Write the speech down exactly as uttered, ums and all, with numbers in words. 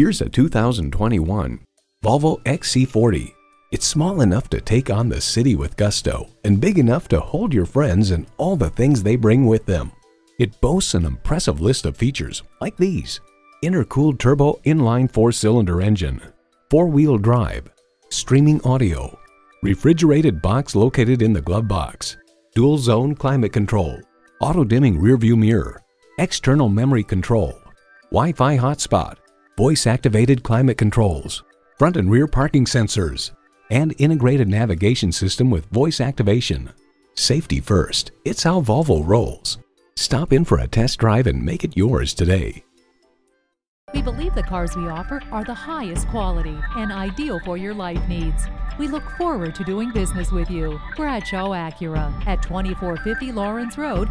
Here's a two thousand twenty-one Volvo X C forty. It's small enough to take on the city with gusto and big enough to hold your friends and all the things they bring with them. It boasts an impressive list of features like these: intercooled turbo inline four-cylinder engine, four-wheel drive, streaming audio, refrigerated box located in the glove box, dual zone climate control, auto-dimming rearview mirror, external memory control, Wi-Fi hotspot, voice-activated climate controls, front and rear parking sensors, and integrated navigation system with voice activation. Safety first, it's how Volvo rolls. Stop in for a test drive and make it yours today. We believe the cars we offer are the highest quality and ideal for your life needs. We look forward to doing business with you. Bradshaw Acura at twenty-four fifty Laurens Road,